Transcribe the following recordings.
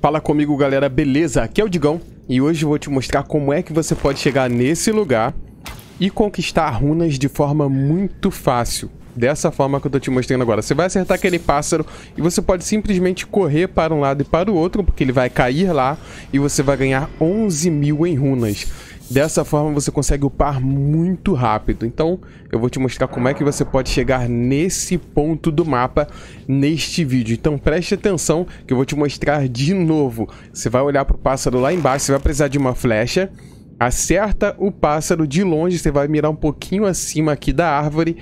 Fala comigo, galera, beleza? Aqui é o Digão e hoje eu vou te mostrar como é que você pode chegar nesse lugar e conquistar runas de forma muito fácil. Dessa forma que eu tô te mostrando agora. Você vai acertar aquele pássaro e você pode simplesmente correr para um lado e para o outro, porque ele vai cair lá e você vai ganhar 11 mil em runas. Dessa forma você consegue upar muito rápido. Então eu vou te mostrar como é que você pode chegar nesse ponto do mapa neste vídeo. Então preste atenção que eu vou te mostrar de novo. Você vai olhar para o pássaro lá embaixo, você vai precisar de uma flecha. Acerta o pássaro de longe, você vai mirar um pouquinho acima aqui da árvore.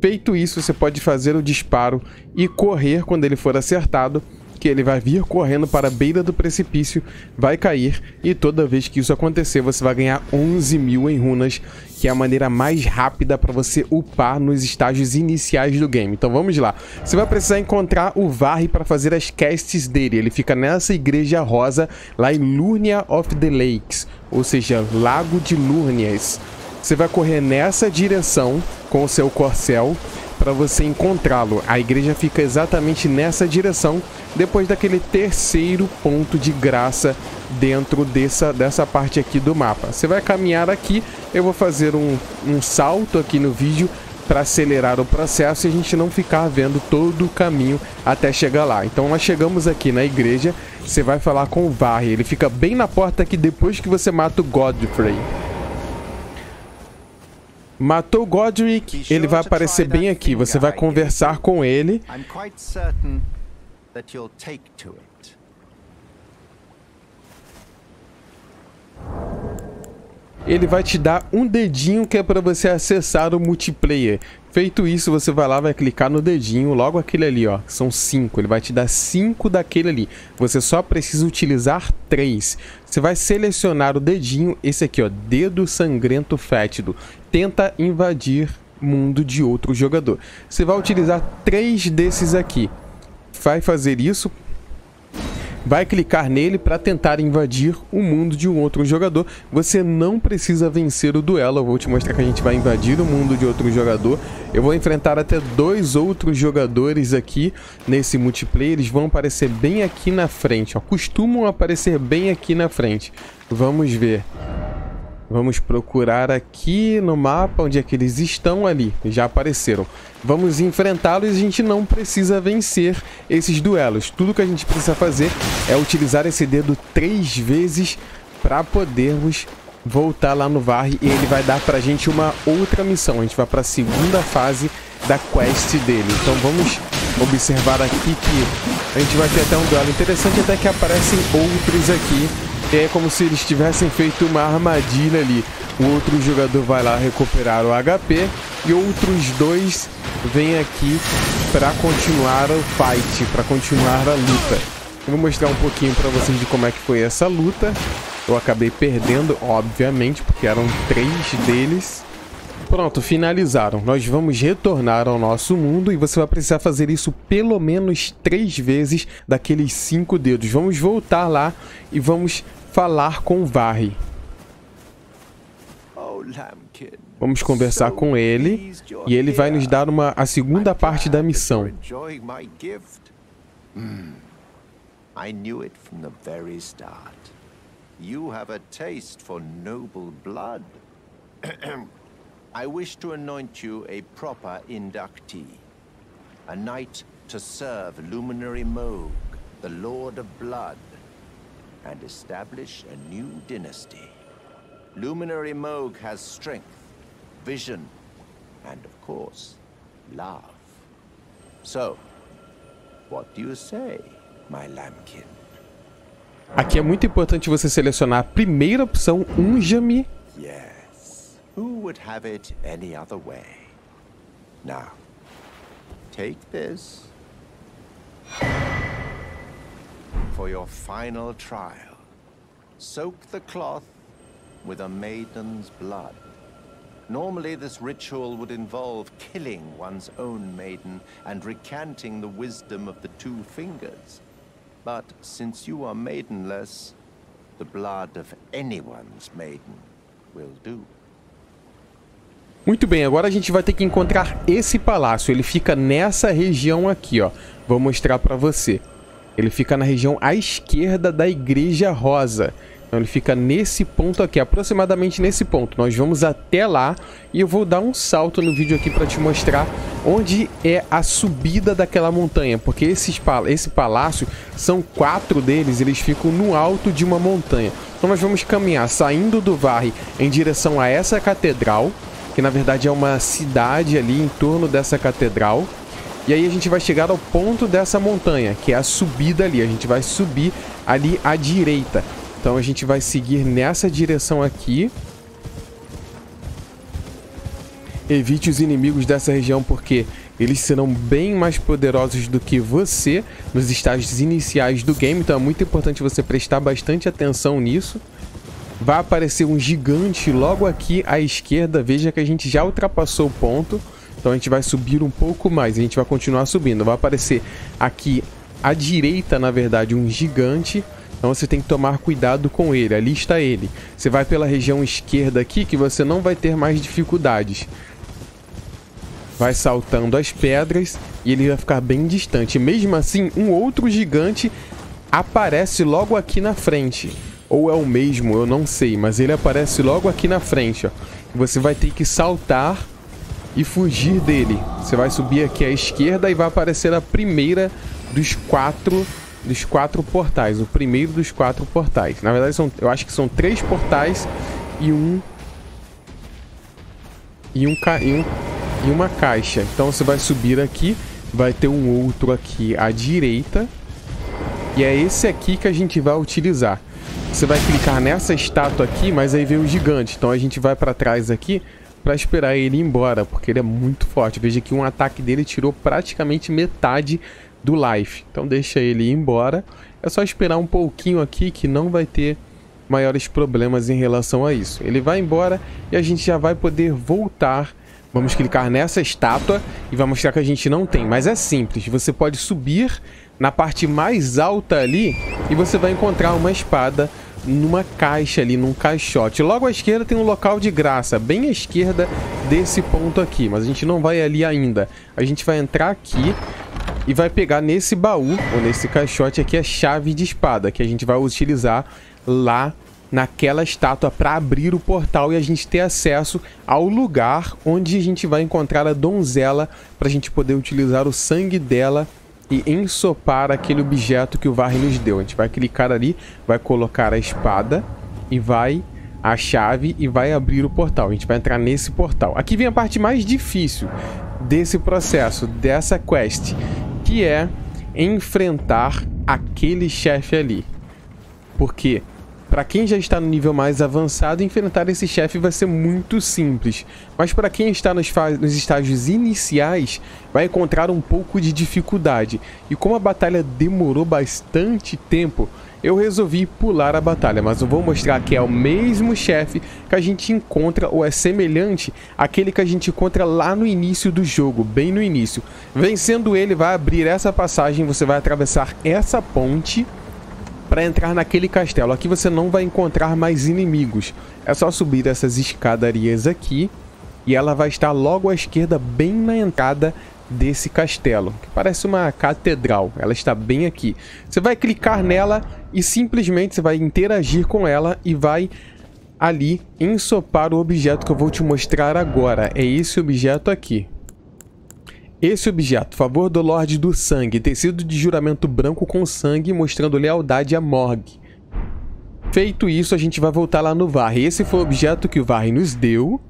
Feito isso, você pode fazer o disparo e correr quando ele for acertado, que ele vai vir correndo para a beira do precipício, vai cair e toda vez que isso acontecer você vai ganhar 11 mil em runas, que é a maneira mais rápida para você upar nos estágios iniciais do game. Então vamos lá, você vai precisar encontrar o Varré para fazer as casts dele. Ele fica nessa igreja rosa lá em Liurnia of the Lakes, ou seja, Lago de Lúrnias. Você vai correr nessa direção com o seu corcel para você encontrá-lo. A igreja fica exatamente nessa direção, depois daquele terceiro ponto de graça dentro dessa parte aqui do mapa. Você vai caminhar aqui, eu vou fazer um salto aqui no vídeo para acelerar o processo e a gente não ficar vendo todo o caminho até chegar lá. Então nós chegamos aqui na igreja, você vai falar com o Varré, ele fica bem na porta aqui depois que você mata o Godfrey. Matou Godric, ele vai aparecer bem aqui. Você vai conversar com ele. Ele vai te dar um dedinho que é para você acessar o multiplayer. Feito isso, você vai lá, vai clicar no dedinho, logo aquele ali, ó, são 5. Ele vai te dar 5 daquele ali. Você só precisa utilizar 3. Você vai selecionar o dedinho, esse aqui, ó, Dedo Sangrento Fétido. Tenta invadir mundo de outro jogador. Você vai utilizar 3 desses aqui. Vai fazer isso. Vai clicar nele para tentar invadir o mundo de um outro jogador. Você não precisa vencer o duelo. Eu vou te mostrar que a gente vai invadir o mundo de outro jogador. Eu vou enfrentar até 2 outros jogadores aqui nesse multiplayer. Eles vão aparecer bem aqui na frente, ó. Costumam aparecer bem aqui na frente. Vamos ver. Vamos procurar aqui no mapa onde é que eles estão ali. Já apareceram. Vamos enfrentá-los e a gente não precisa vencer esses duelos. Tudo que a gente precisa fazer é utilizar esse dedo 3 vezes para podermos voltar lá no Varré. E ele vai dar para a gente uma outra missão. A gente vai para a segunda fase da quest dele. Então vamos observar aqui que a gente vai ter até um duelo interessante até que aparecem outros aqui. É como se eles tivessem feito uma armadilha ali. O outro jogador vai lá recuperar o HP e outros 2 vêm aqui para continuar o fight, para continuar a luta. Eu vou mostrar um pouquinho para vocês de como é que foi essa luta. Eu acabei perdendo, obviamente, porque eram 3 deles. Pronto, finalizaram. Nós vamos retornar ao nosso mundo e você vai precisar fazer isso pelo menos 3 vezes daqueles 5 dedos. Vamos voltar lá e vamos falar com o Varré. Vamos conversar com ele e ele vai nos dar a segunda parte da missão. I wish to anoint you a proper inductee, a knight to serve Luminary Mohg, the Lord of Blood, and establish a new dynasty. Luminary Mohg has strength, vision, and of course, love. So, what do you say, my lambkin? Aqui é muito importante você selecionar a primeira opção, unja-me. Yeah. Who would have it any other way? Now, take this for your final trial. Soak the cloth with a maiden's blood. Normally, this ritual would involve killing one's own maiden and recanting the wisdom of the 2 fingers. But since you are maidenless, the blood of anyone's maiden will do. Muito bem, agora a gente vai ter que encontrar esse palácio. Ele fica nessa região aqui, ó. Vou mostrar pra você. Ele fica na região à esquerda da Igreja Rosa. Então ele fica nesse ponto aqui, aproximadamente nesse ponto. Nós vamos até lá e eu vou dar um salto no vídeo aqui para te mostrar onde é a subida daquela montanha. Porque esse palácio, são 4 deles, eles ficam no alto de uma montanha. Então nós vamos caminhar saindo do Varré em direção a essa catedral, que na verdade é uma cidade ali em torno dessa catedral. E aí a gente vai chegar ao ponto dessa montanha, que é a subida ali. A gente vai subir ali à direita. Então a gente vai seguir nessa direção aqui. Evite os inimigos dessa região porque eles serão bem mais poderosos do que você nos estágios iniciais do game. Então é muito importante você prestar bastante atenção nisso. Vai aparecer um gigante logo aqui à esquerda. Veja que a gente já ultrapassou o ponto. Então a gente vai subir um pouco mais, a gente vai continuar subindo. Vai aparecer aqui à direita, na verdade, um gigante. Então você tem que tomar cuidado com ele, ali está ele. Você vai pela região esquerda aqui que você não vai ter mais dificuldades. Vai saltando as pedras e ele vai ficar bem distante. Mesmo assim, um outro gigante aparece logo aqui na frente. Ou é o mesmo, eu não sei, mas ele aparece logo aqui na frente, ó. Você vai ter que saltar e fugir dele. Você vai subir aqui à esquerda e vai aparecer a primeira dos quatro portais. O primeiro dos 4 portais. Na verdade, eu acho que são 3 portais e uma caixa. Então você vai subir aqui. Vai ter um outro aqui à direita. E é esse aqui que a gente vai utilizar. Você vai clicar nessa estátua aqui, mas aí vem o gigante. Então a gente vai para trás aqui para esperar ele ir embora, porque ele é muito forte. Veja que um ataque dele tirou praticamente metade do life. Então deixa ele ir embora. É só esperar um pouquinho aqui que não vai ter maiores problemas em relação a isso. Ele vai embora e a gente já vai poder voltar. Vamos clicar nessa estátua e vai mostrar que a gente não tem. Mas é simples, você pode subir na parte mais alta ali e você vai encontrar uma espada numa caixa ali, num caixote. Logo à esquerda tem um local de graça, bem à esquerda desse ponto aqui. Mas a gente não vai ali ainda. A gente vai entrar aqui e vai pegar nesse baú, ou nesse caixote aqui, a chave de espada, que a gente vai utilizar lá naquela estátua para abrir o portal e a gente ter acesso ao lugar onde a gente vai encontrar a donzela para a gente poder utilizar o sangue dela e ensopar aquele objeto que o Varré nos deu. A gente vai clicar ali, vai colocar a espada e vai a chave e vai abrir o portal. A gente vai entrar nesse portal. Aqui vem a parte mais difícil desse processo, dessa quest, que é enfrentar aquele chefe ali. Porque para quem já está no nível mais avançado, enfrentar esse chefe vai ser muito simples. Mas para quem está nos estágios iniciais, vai encontrar um pouco de dificuldade. E como a batalha demorou bastante tempo, eu resolvi pular a batalha. Mas eu vou mostrar que é o mesmo chefe que a gente encontra, ou é semelhante àquele que a gente encontra lá no início do jogo, bem no início. Vencendo ele, vai abrir essa passagem, você vai atravessar essa ponte para entrar naquele castelo. Aqui você não vai encontrar mais inimigos. É só subir essas escadarias aqui. E ela vai estar logo à esquerda, bem na entrada desse castelo, que parece uma catedral. Ela está bem aqui. Você vai clicar nela e simplesmente você vai interagir com ela e vai ali ensopar o objeto que eu vou te mostrar agora. É esse objeto aqui. Esse objeto, favor do Lorde do Sangue, tecido de juramento branco com sangue, mostrando lealdade a Morg. Feito isso, a gente vai voltar lá no Varré. Esse foi o objeto que o Varré nos deu.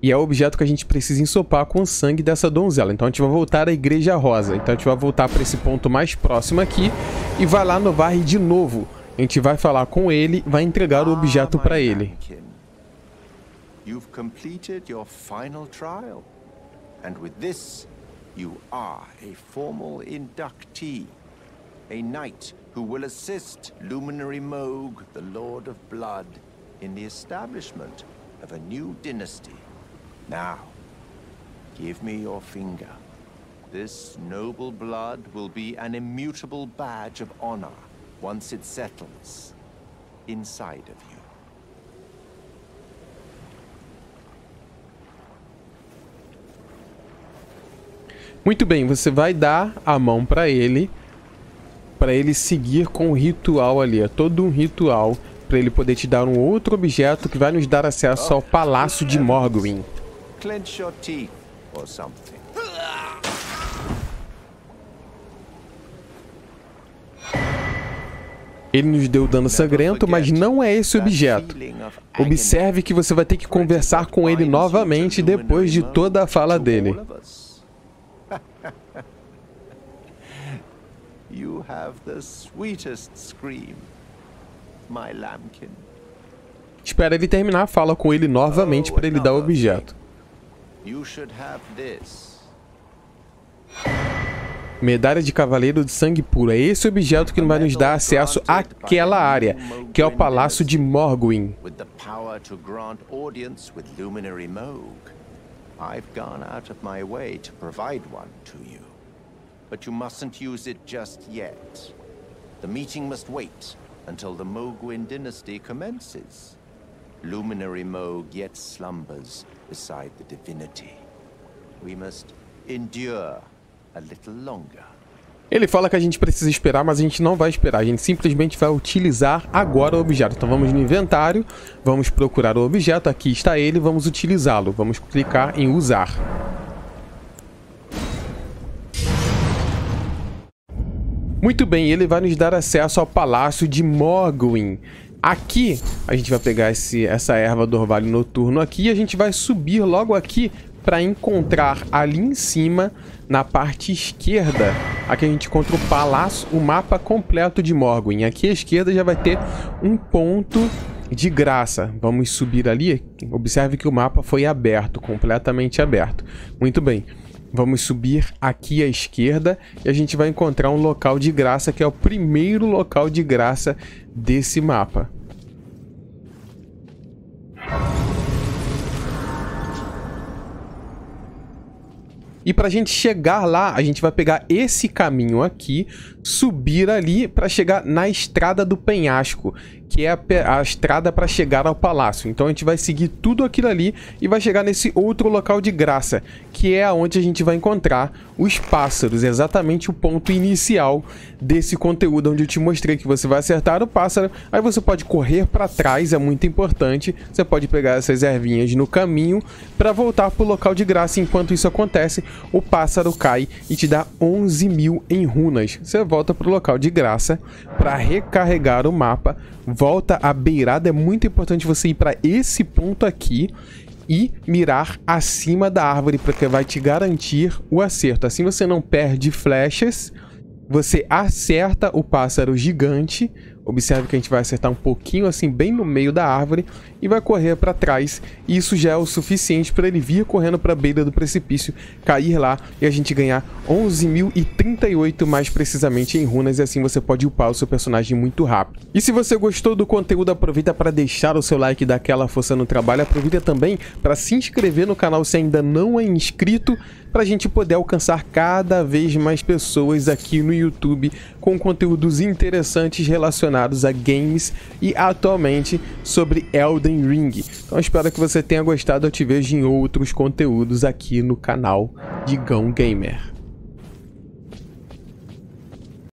E é o objeto que a gente precisa ensopar com o sangue dessa donzela. Então a gente vai voltar à Igreja Rosa. Então a gente vai voltar para esse ponto mais próximo aqui. E vai lá no Varré de novo. A gente vai falar com ele, vai entregar o objeto para ele. You've completed your final trial. And with this, you are a formal inductee, a knight who will assist Luminary Mohg, the Lord of Blood, in the establishment of a new dynasty. Now, give me your finger. This noble blood will be an immutable badge of honor once it settles inside of you. Muito bem, você vai dar a mão para ele para ele seguir com o ritual ali. É todo um ritual para ele poder te dar um outro objeto que vai nos dar acesso ao Palácio de Morgwin. Ele nos deu dano sangrento, mas não é esse objeto. Observe que você vai ter que conversar com ele novamente depois de toda a fala dele. You have the sweetest scream, my lambkin. Espera ele terminar a fala com ele novamente para ele dar o objeto. You should have this. Medalha de Cavaleiro de Sangue Puro. É esse objeto que vai nos dar acesso àquela área, que é o Palácio de Morgwin. With the power to grant audience with Luminary Mohg. I've gone out of my way to provide one to you. But you mustn't use it just yet. The meeting must wait until the Mogwin dynasty commences. Luminary Mohg yet slumbers beside the divinity. We must endure a little longer. Ele fala que a gente precisa esperar, mas a gente não vai esperar. A gente simplesmente vai utilizar agora o objeto. Então vamos no inventário, vamos procurar o objeto. Aqui está ele, vamos utilizá-lo. Vamos clicar em usar. Muito bem, ele vai nos dar acesso ao Palácio de Morgwin. Aqui, a gente vai pegar essa erva do Orvalho Noturno aqui e a gente vai subir logo aqui para encontrar ali em cima, na parte esquerda. Aqui a gente encontra o palácio, o mapa completo de Morgwin. Aqui à esquerda já vai ter um ponto de graça. Vamos subir ali. Observe que o mapa foi aberto, completamente aberto. Muito bem. Vamos subir aqui à esquerda e a gente vai encontrar um local de graça, que é o primeiro local de graça desse mapa. E para a gente chegar lá, a gente vai pegar esse caminho aqui, subir ali para chegar na Estrada do Penhasco, que é a estrada para chegar ao palácio. Então a gente vai seguir tudo aquilo ali e vai chegar nesse outro local de graça, que é onde a gente vai encontrar os pássaros, exatamente o ponto inicial desse conteúdo, onde eu te mostrei que você vai acertar o pássaro, aí você pode correr para trás, é muito importante, você pode pegar essas ervinhas no caminho para voltar para o local de graça. Enquanto isso acontece, o pássaro cai e te dá 11 mil em runas. Você volta para o local de graça para recarregar o mapa, volta à beirada. É muito importante você ir para esse ponto aqui e mirar acima da árvore, porque vai te garantir o acerto. Assim você não perde flechas, você acerta o pássaro gigante. Observe que a gente vai acertar um pouquinho assim, bem no meio da árvore, e vai correr para trás. Isso já é o suficiente para ele vir correndo para a beira do precipício, cair lá e a gente ganhar 11.038 mais precisamente em runas, e assim você pode upar o seu personagem muito rápido. E se você gostou do conteúdo, aproveita para deixar o seu like e dar aquela força no trabalho. Aproveita também para se inscrever no canal se ainda não é inscrito, para a gente poder alcançar cada vez mais pessoas aqui no YouTube com conteúdos interessantes relacionados a games e atualmente sobre Elden Ring. Então espero que você tenha gostado. Eu te vejo em outros conteúdos aqui no canal Digão Gamer.